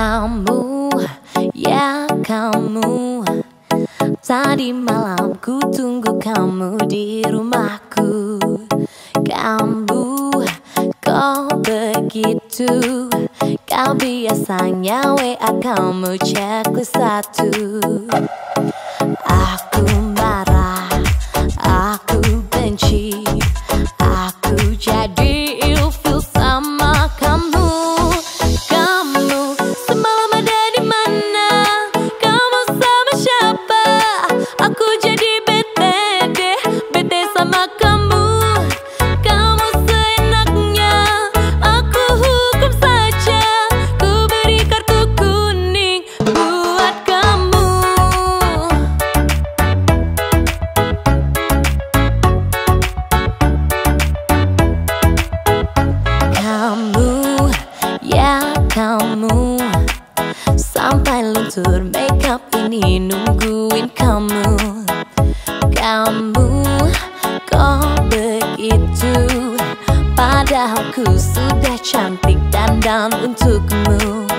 kamu, ya kamu. Tadi malam ku tunggu kamu di rumahku. Kamu, kau begitu. Kau biasanya WA kamu cek ku satu. Aku marah, aku benci, aku jadi ilfil sama kamu. Kamu semalam ada di mana? Kamu sama siapa? Aku jadi bete deh, bete sama kamu. Kamu seenaknya, aku hukum saja. Ku beri kartu kuning buat kamu. Kamu, ya kamu. Sampai luntur makeup ini nungguin kamu. Kamu, kok begitu? Padahal ku sudah cantik dandan untukmu.